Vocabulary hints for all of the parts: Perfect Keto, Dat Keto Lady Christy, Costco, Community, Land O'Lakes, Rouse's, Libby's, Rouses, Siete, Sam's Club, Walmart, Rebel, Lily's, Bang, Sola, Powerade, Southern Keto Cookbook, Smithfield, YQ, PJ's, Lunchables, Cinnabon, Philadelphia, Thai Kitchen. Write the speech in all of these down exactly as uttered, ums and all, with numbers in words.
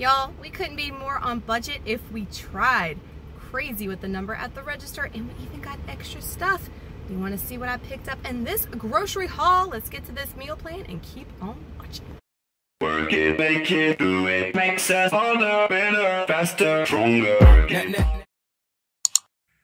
Y'all, we couldn't be more on budget if we tried. Crazy with the number at the register, and we even got extra stuff. You want to see what I picked up in this grocery haul? Let's get to this meal plan and keep on watching. Work it, make it, do it, makes us harder, better, faster, stronger.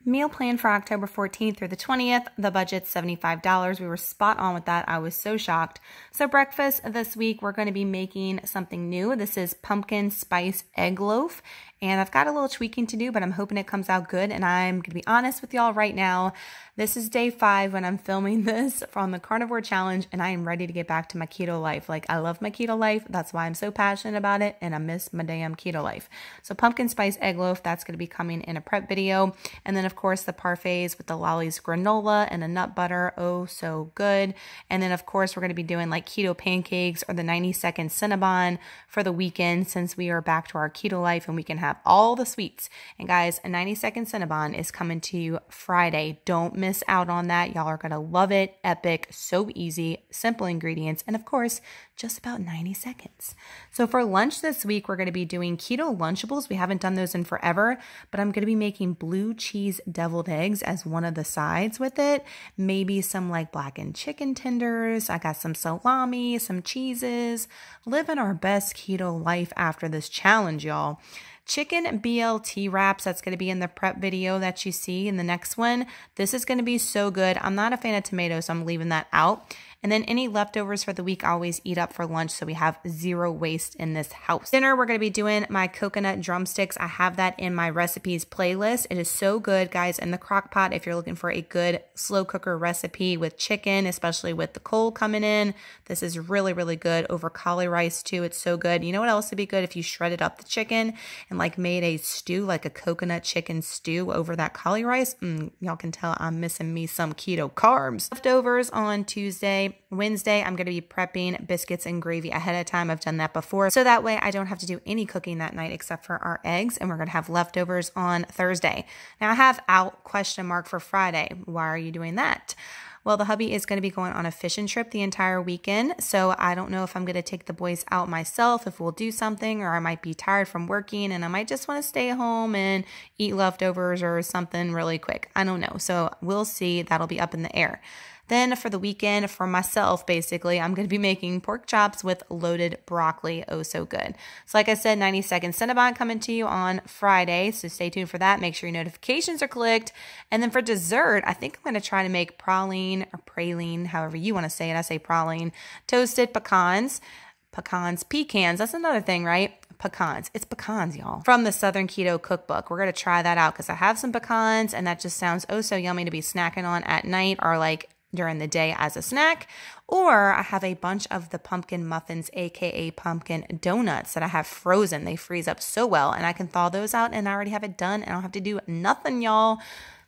Meal plan for October fourteenth through the twentieth. The budget's seventy-five dollars. We were spot on with that. I was so shocked. So breakfast this week, we're going to be making something new. This is pumpkin spice egg loaf. And I've got a little tweaking to do, but I'm hoping it comes out good. And I'm going to be honest with y'all right now. This is day five when I'm filming this from the carnivore challenge, and I am ready to get back to my keto life. Like, I love my keto life. That's why I'm so passionate about it. And I miss my damn keto life. So pumpkin spice egg loaf, that's going to be coming in a prep video. And then of course the parfaits with the Lily's granola and a nut butter. Oh, so good. And then of course we're going to be doing like keto pancakes or the ninety second Cinnabon for the weekend, since we are back to our keto life and we can have Have all the sweets. And guys, a ninety second Cinnabon is coming to you Friday. Don't miss out on that. Y'all are going to love it. Epic, so easy, simple ingredients, and of course, just about ninety seconds. So for lunch this week, we're going to be doing keto Lunchables. We haven't done those in forever, but I'm going to be making blue cheese deviled eggs as one of the sides with it. Maybe some like blackened chicken tenders. I got some salami, some cheeses. Living our best keto life after this challenge, y'all. Chicken B L T wraps, that's going to be in the prep video that you see in the next one. This is going to be so good. I'm not a fan of tomatoes, so I'm leaving that out. And then any leftovers for the week, I always eat up for lunch, so we have zero waste in this house. Dinner, we're going to be doing my coconut drumsticks. I have that in my recipes playlist. It is so good, guys, in the crock pot if you're looking for a good slow cooker recipe with chicken, especially with the cold coming in. This is really, really good over collie rice too. It's so good. You know what else would be good? If you shredded up the chicken and like made a stew, like a coconut chicken stew over that collie rice. Mm, y'all can tell I'm missing me some keto carbs. Leftovers on Tuesday. Wednesday, I'm going to be prepping biscuits and gravy ahead of time. I've done that before. So that way I don't have to do any cooking that night except for our eggs, and we're going to have leftovers on Thursday. Now I have out question mark for Friday. Why are you doing that? Well, the hubby is going to be going on a fishing trip the entire weekend, so I don't know if I'm going to take the boys out myself, if we'll do something, or I might be tired from working and I might just want to stay home and eat leftovers or something really quick. I don't know. So we'll see. That'll be up in the air. Then for the weekend, for myself, basically, I'm going to be making pork chops with loaded broccoli. Oh, so good. So like I said, ninety second Cinnabon coming to you on Friday, so stay tuned for that. Make sure your notifications are clicked. And then for dessert, I think I'm going to try to make praline or praline, however you want to say it. I say praline. Toasted pecans. Pecans. Pecans. That's another thing, right? Pecans. It's pecans, y'all. From the Southern Keto Cookbook. We're going to try that out because I have some pecans, and that just sounds oh so yummy to be snacking on at night or like during the day as a snack. Or I have a bunch of the pumpkin muffins, aka pumpkin donuts, that I have frozen. They freeze up so well, and I can thaw those out, and I already have it done, and I don't have to do nothing, y'all.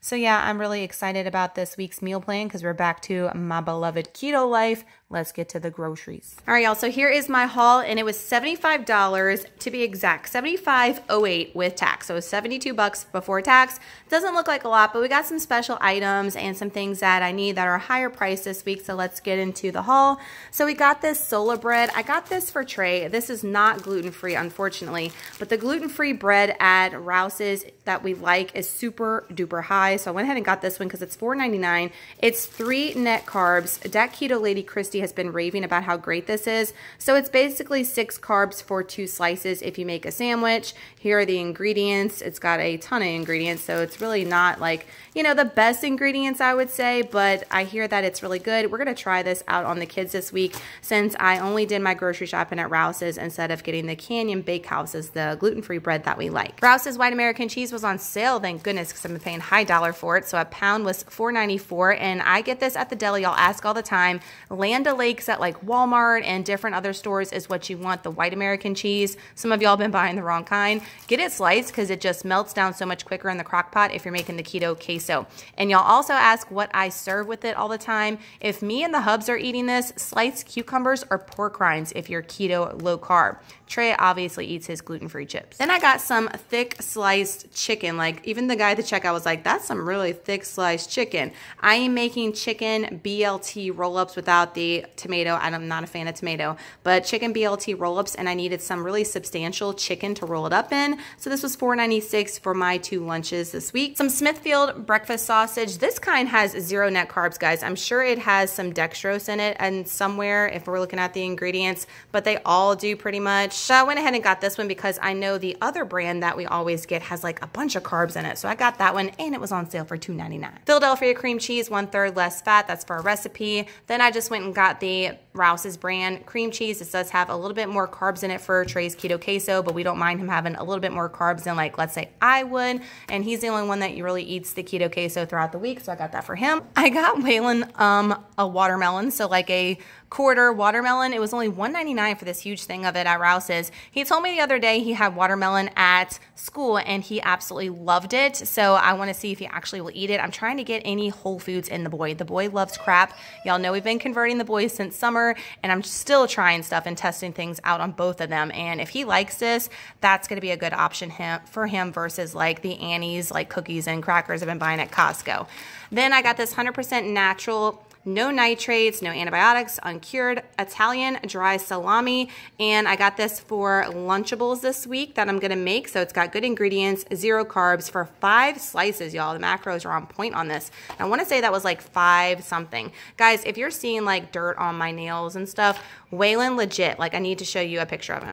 So yeah, I'm really excited about this week's meal plan because we're back to my beloved keto life. Let's get to the groceries. All right, y'all, so here is my haul, and it was seventy-five dollars to be exact, seventy-five oh eight with tax. So it was seventy-two bucks before tax. Doesn't look like a lot, but we got some special items and some things that I need that are higher priced this week, so let's get into the haul. So we got this Sola bread. I got this for Trey. This is not gluten-free, unfortunately, but the gluten-free bread at Rouses that we like is super duper high. So I went ahead and got this one because it's four ninety-nine. It's three net carbs. Dat Keto Lady Christy has been raving about how great this is. So it's basically six carbs for two slices if you make a sandwich. Here are the ingredients. It's got a ton of ingredients, so it's really not like, you know, the best ingredients, I would say, but I hear that it's really good. We're going to try this out on the kids this week since I only did my grocery shopping at Rouse's instead of getting the Canyon Bakehouse as the gluten-free bread that we like. Rouse's White American Cheese was on sale, thank goodness, because I've been paying high dollar for it. So a pound was four ninety-four, and I get this at the deli. Y'all ask all the time. Land O'Lakes at like Walmart and different other stores is what you want, the white American cheese. Some of y'all been buying the wrong kind. Get it sliced because it just melts down so much quicker in the crock pot if you're making the keto queso. And y'all also ask what I serve with it all the time. If me and the hubs are eating this, sliced cucumbers or pork rinds if you're keto low carb. Trey obviously eats his gluten-free chips. Then I got some thick sliced chicken. Like even the guy at the checkout was like, that's some really thick sliced chicken. I am making chicken B L T roll-ups without the tomato. I'm not a fan of tomato, but chicken B L T roll-ups, and I needed some really substantial chicken to roll it up in. So this was four ninety-six for my two lunches this week. Some Smithfield breakfast sausage. This kind has zero net carbs, guys. I'm sure it has some dextrose in it and somewhere if we're looking at the ingredients, but they all do pretty much. So I went ahead and got this one because I know the other brand that we always get has like a bunch of carbs in it. So I got that one and it was on sale for two ninety-nine. Philadelphia cream cheese, one third less fat. That's for a recipe. Then I just went and got the Rouses brand cream cheese. This does have a little bit more carbs in it for Trey's keto queso, but we don't mind him having a little bit more carbs than, like, let's say I would. And he's the only one that really eats the keto queso throughout the week. So I got that for him. I got Waylon um, a watermelon. So like a quarter watermelon. It was only one ninety-nine for this huge thing of it at Rouse's. He told me the other day he had watermelon at school and he absolutely loved it. So I want to see if he actually will eat it. I'm trying to get any whole foods in the boy. The boy loves crap. Y'all know we've been converting the boys since summer and I'm still trying stuff and testing things out on both of them. And if he likes this, that's going to be a good option him, for him versus like the Annie's, like cookies and crackers I've been buying at Costco. Then I got this one hundred percent natural, no nitrates, no antibiotics, uncured Italian dry salami. And I got this for Lunchables this week that I'm going to make. So it's got good ingredients, zero carbs for five slices, y'all. The macros are on point on this. I want to say that was like five something. Guys, if you're seeing like dirt on my nails and stuff, Waylon legit, like I need to show you a picture of him.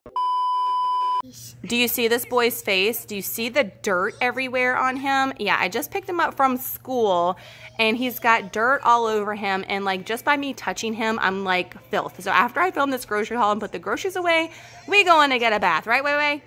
Do you see this boy's face? Do you see the dirt everywhere on him? Yeah, I just picked him up from school and he's got dirt all over him, and like just by me touching him, I'm like filth. So after I film this grocery haul and put the groceries away, we going to get a bath, right, Way Way?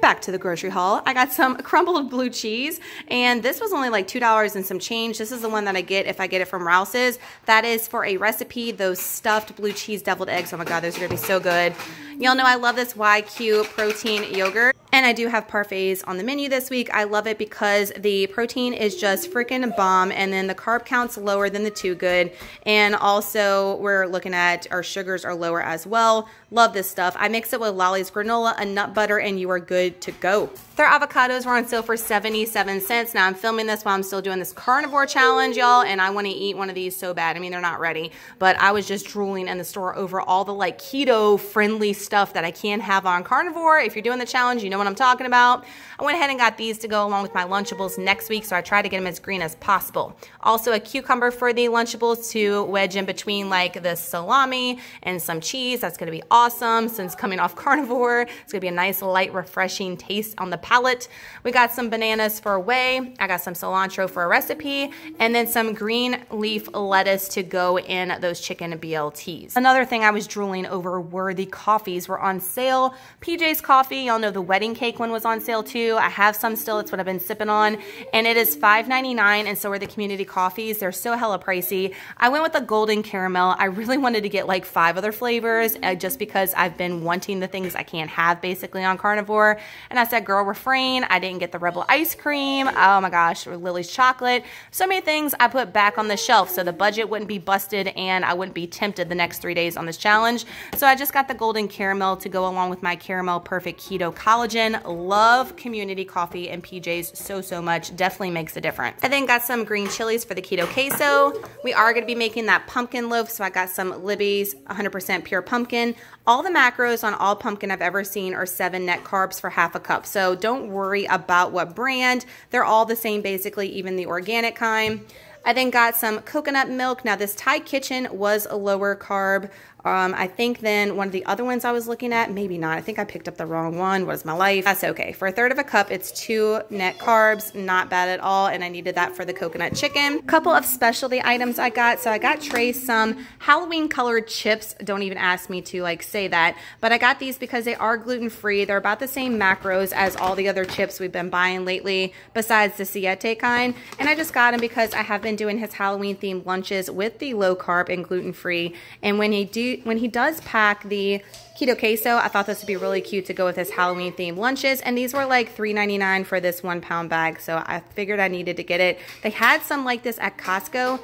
Back to the grocery haul. I got some crumbled blue cheese and this was only like two dollars and some change. This is the one that I get if I get it from Rouse's. That is for a recipe, those stuffed blue cheese deviled eggs. Oh my God, those are gonna be so good. Y'all know I love this Y Q protein yogurt. And I do have parfaits on the menu this week. I love it because the protein is just freaking bomb. And then the carb count's lower than the Too Good. And also we're looking at our sugars are lower as well. Love this stuff. I mix it with Lily's granola, a nut butter, and you are good to go. Their avocados were on sale for seventy-seven cents. Now I'm filming this while I'm still doing this carnivore challenge, y'all. And I want to eat one of these so bad. I mean, they're not ready. But I was just drooling in the store over all the like keto friendly stuff that I can have on carnivore. If you're doing the challenge, you know what I'm talking about. I went ahead and got these to go along with my Lunchables next week, so I try to get them as green as possible. Also a cucumber for the Lunchables to wedge in between like the salami and some cheese. That's going to be awesome since coming off carnivore. It's going to be a nice, light, refreshing taste on the palate. We got some bananas for Way. I got some cilantro for a recipe and then some green leaf lettuce to go in those chicken B L Ts. Another thing I was drooling over were the coffees were on sale. P J's coffee, y'all know the wedding cake one was on sale too. I have some still. It's what I've been sipping on. And it is five ninety-nine, and so are the community coffees. They're so hella pricey. I went with the golden caramel. I really wanted to get like five other flavors uh, just because I've been wanting the things I can't have basically on carnivore. And I said, girl, refrain. I didn't get the Rebel ice cream. Oh my gosh, or Lily's chocolate. So many things I put back on the shelf so the budget wouldn't be busted and I wouldn't be tempted the next three days on this challenge. So I just got the golden caramel to go along with my caramel perfect keto collagen. Love community coffee and P J's so, so much. Definitely makes a difference. I then got some green chilies for the keto queso. We are going to be making that pumpkin loaf, so I got some Libby's one hundred percent pure pumpkin. All the macros on all pumpkin I've ever seen are seven net carbs for half a cup, so don't worry about what brand. They're all the same basically, even the organic kind. I then got some coconut milk. Now this Thai Kitchen was a lower carb. Um, I think then one of the other ones I was looking at, maybe not. I think I picked up the wrong one. What is my life? That's okay. For a third of a cup, it's two net carbs. Not bad at all. And I needed that for the coconut chicken. Couple of specialty items I got. So I got Trey some Halloween colored chips. Don't even ask me to like say that. But I got these because they are gluten free. They're about the same macros as all the other chips we've been buying lately besides the Siete kind. And I just got them because I have been doing his Halloween themed lunches with the low carb and gluten free. And when he do When he does pack the keto queso, I thought this would be really cute to go with his Halloween themed lunches. And these were like three ninety-nine for this one pound bag. So I figured I needed to get it. They had some like this at Costco.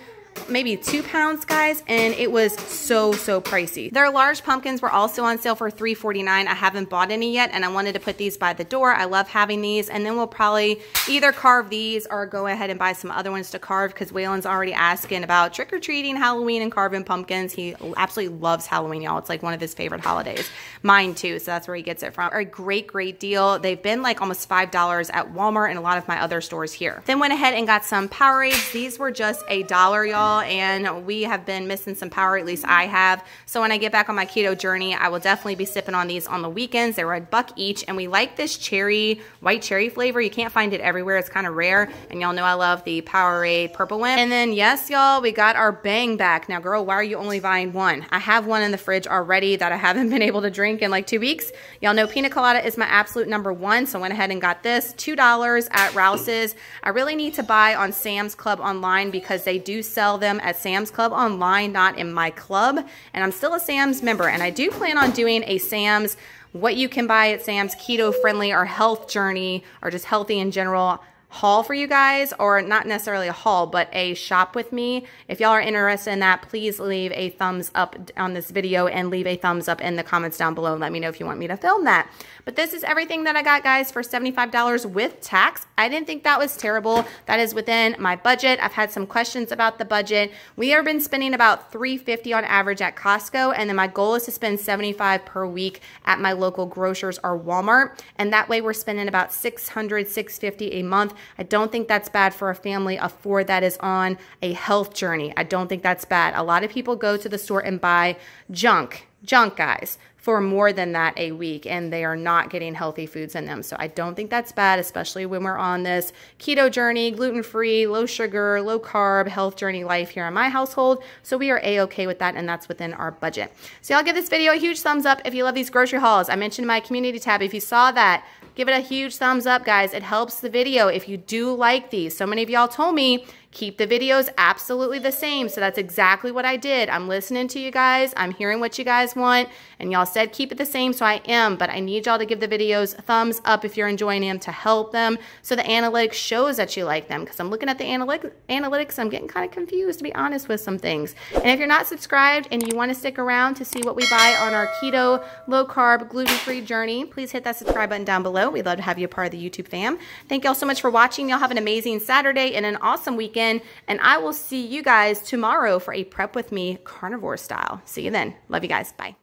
maybe two pounds, guys, and it was so, so pricey. Their large pumpkins were also on sale for three forty-nine. I haven't bought any yet, and I wanted to put these by the door. I love having these, and then we'll probably either carve these or go ahead and buy some other ones to carve, because Waylon's already asking about trick-or-treating Halloween and carving pumpkins. He absolutely loves Halloween, y'all. It's like one of his favorite holidays. Mine, too, so that's where he gets it from. A great, great deal. They've been like almost five dollars at Walmart and a lot of my other stores here. Then went ahead and got some Powerades. These were just a dollar, y'all, and we have been missing some Powerade, at least I have. So when I get back on my keto journey, I will definitely be sipping on these on the weekends. They were a buck each, and we like this cherry, white cherry flavor. You can't find it everywhere. It's kind of rare, and y'all know I love the Powerade purple one. And then, yes, y'all, we got our Bang back. Now, girl, why are you only buying one? I have one in the fridge already that I haven't been able to drink in like two weeks. Y'all know pina colada is my absolute number one, so I went ahead and got this. two dollars at Rouses. I really need to buy on Sam's Club online because they do sell them at Sam's Club online, not in my club. And I'm still a Sam's member, and I do plan on doing a Sam's, what you can buy at Sam's keto friendly or health journey or just healthy in general haul for you guys, or not necessarily a haul, but a shop with me. If y'all are interested in that, please leave a thumbs up on this video and leave a thumbs up in the comments down below and let me know if you want me to film that. But this is everything that I got, guys, for seventy-five dollars with tax. I didn't think that was terrible. That is within my budget. I've had some questions about the budget. We have been spending about three fifty on average at Costco, and then my goal is to spend seventy-five per week at my local grocers or Walmart, and that way we're spending about six hundred, six fifty a month. I don't think that's bad for a family of four that is on a health journey. I don't think that's bad. A lot of people go to the store and buy junk, junk guys, for more than that a week, and they are not getting healthy foods in them. So I don't think that's bad, especially when we're on this keto journey, gluten-free, low sugar, low carb, health journey life here in my household. So we are a-okay with that, and that's within our budget. So y'all give this video a huge thumbs up if you love these grocery hauls. I mentioned my community tab. If you saw that, give it a huge thumbs up, guys. It helps the video if you do like these. So many of y'all told me, keep the videos absolutely the same. So that's exactly what I did. I'm listening to you guys. I'm hearing what you guys want. And y'all said keep it the same, so I am. But I need y'all to give the videos a thumbs up if you're enjoying them, to help them, so the analytics shows that you like them. Because I'm looking at the analytics, I'm getting kind of confused, to be honest, with some things. And if you're not subscribed and you want to stick around to see what we buy on our keto, low-carb, gluten-free journey, please hit that subscribe button down below. We'd love to have you a part of the YouTube fam. Thank y'all so much for watching. Y'all have an amazing Saturday and an awesome weekend. And I will see you guys tomorrow for a prep with me carnivore style. See you then. Love you guys. Bye.